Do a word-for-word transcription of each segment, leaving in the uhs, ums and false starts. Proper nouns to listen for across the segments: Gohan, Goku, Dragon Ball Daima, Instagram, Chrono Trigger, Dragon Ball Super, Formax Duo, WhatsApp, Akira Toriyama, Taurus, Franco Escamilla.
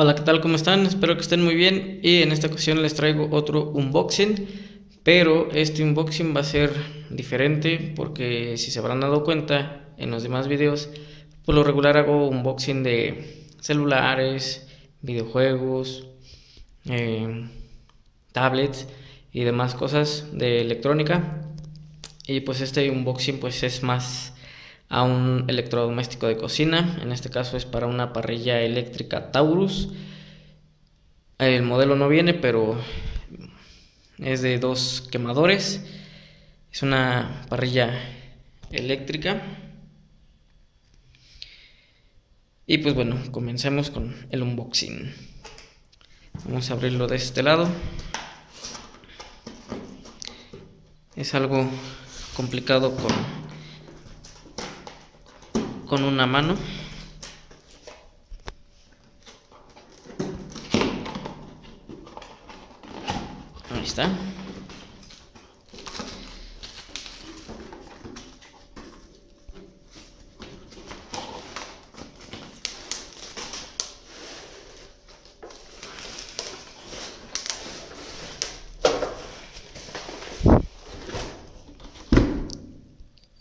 Hola, ¿qué tal? ¿Cómo están? Espero que estén muy bien y en esta ocasión les traigo otro unboxing, pero este unboxing va a ser diferente porque si se habrán dado cuenta en los demás videos, por lo regular hago unboxing de celulares, videojuegos, eh, tablets y demás cosas de electrónica, y pues este unboxing pues es más a un electrodoméstico de cocina. En este caso es para una parrilla eléctrica Taurus. El modelo no viene, pero es de dos quemadores. Es una parrilla eléctrica. Y pues bueno, comencemos con el unboxing. Vamos a abrirlo de este lado. Es algo complicado con con una mano. Ahí está.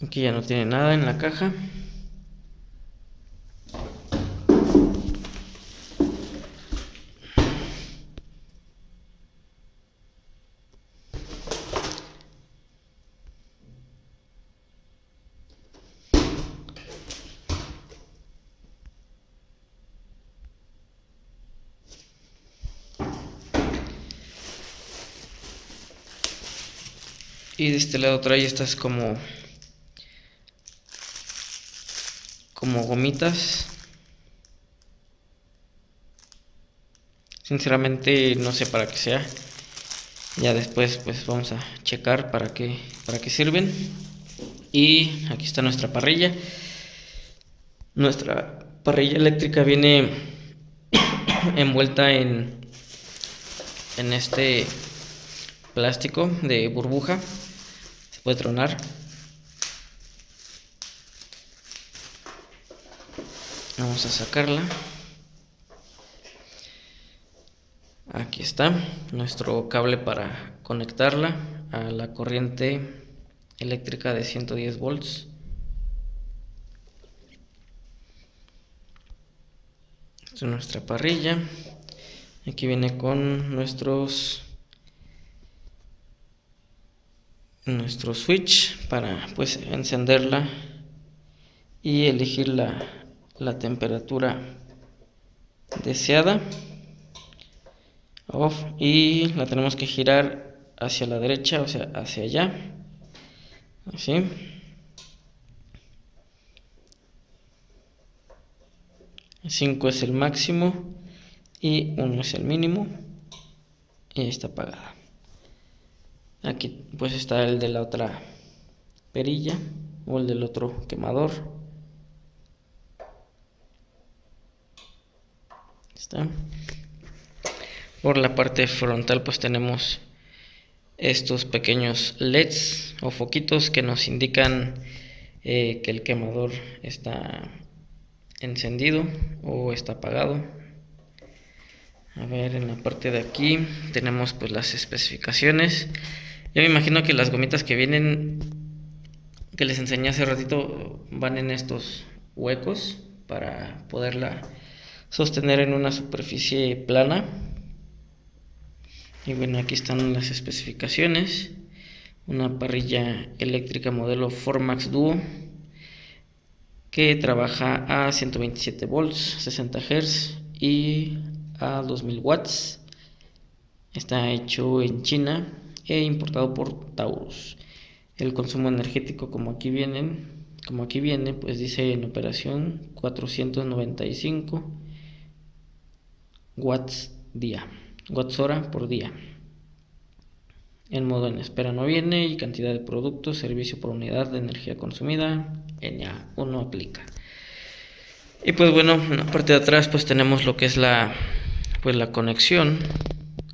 Aquí ya no tiene nada en la caja. Y de este lado trae estas como como gomitas. Sinceramente no sé para qué sea. Ya después pues vamos a checar para qué para qué sirven. Y aquí está nuestra parrilla. Nuestra parrilla eléctrica viene envuelta en en este plástico de burbuja. Se puede tronar. Vamos a sacarla. Aquí está nuestro cable para conectarla a la corriente eléctrica de ciento diez volts. Esta es nuestra parrilla. Aquí viene con nuestros nuestro switch para pues encenderla y elegir la, la temperatura deseada, off, y la tenemos que girar hacia la derecha, o sea hacia allá, así, cinco es el máximo y uno es el mínimo, y ahí está apagada. Aquí pues está el de la otra perilla o el del otro quemador. Está. Por la parte frontal pues tenemos estos pequeños L E Ds o foquitos que nos indican eh, que el quemador está encendido o está apagado. A ver, en la parte de aquí tenemos pues las especificaciones. Yo me imagino que las gomitas que vienen, que les enseñé hace ratito, van en estos huecos para poderla sostener en una superficie plana. Y bueno, aquí están las especificaciones. Una parrilla eléctrica modelo Formax Duo que trabaja a ciento veintisiete volts, sesenta hertz y a dos mil watts. Está hecho en China e importado por Taurus. El consumo energético, como aquí vienen, como aquí viene, pues dice en operación cuatrocientos noventa y cinco watts día, watts hora por día. El modo en espera no viene y cantidad de producto, servicio por unidad de energía consumida, N A uno no aplica. Y pues bueno, en la parte de atrás pues tenemos lo que es la pues la conexión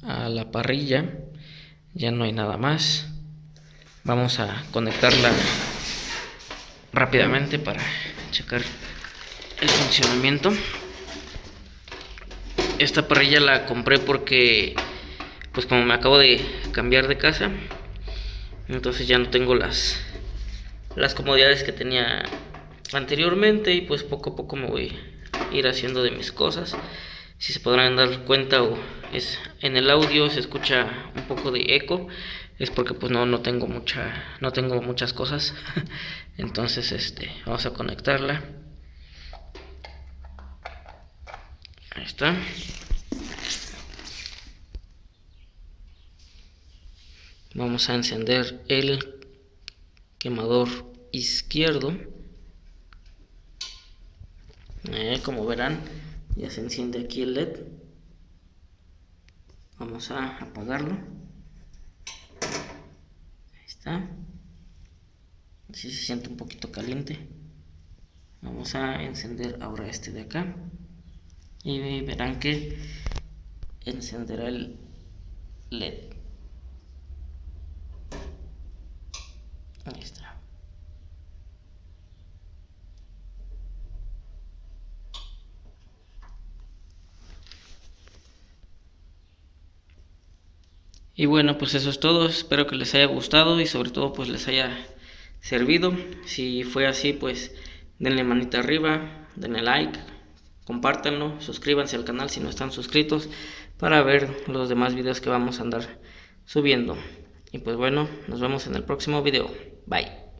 a la parrilla. Ya no hay nada más. Vamos a conectarla rápidamente para checar el funcionamiento. Esta parrilla la compré porque, pues como me acabo de cambiar de casa, entonces ya no tengo las las comodidades que tenía anteriormente, y pues poco a poco me voy a ir haciendo de mis cosas. Si se podrán dar cuenta, o es en el audio se escucha un poco de eco, es porque pues no no tengo mucha no tengo muchas cosas. Entonces este vamos a conectarla. Ahí está. Vamos a encender el quemador izquierdo. Eh, como verán, ya se enciende aquí el L E D. Vamos a apagarlo. Ahí está. Así se siente un poquito caliente. Vamos a encender ahora este de acá. Y verán que encenderá el L E D. Ahí está. Y bueno, pues eso es todo. Espero que les haya gustado y sobre todo pues les haya servido. Si fue así, pues denle manita arriba, denle like, compártanlo, suscríbanse al canal si no están suscritos para ver los demás videos que vamos a andar subiendo. Y pues bueno, nos vemos en el próximo video. Bye.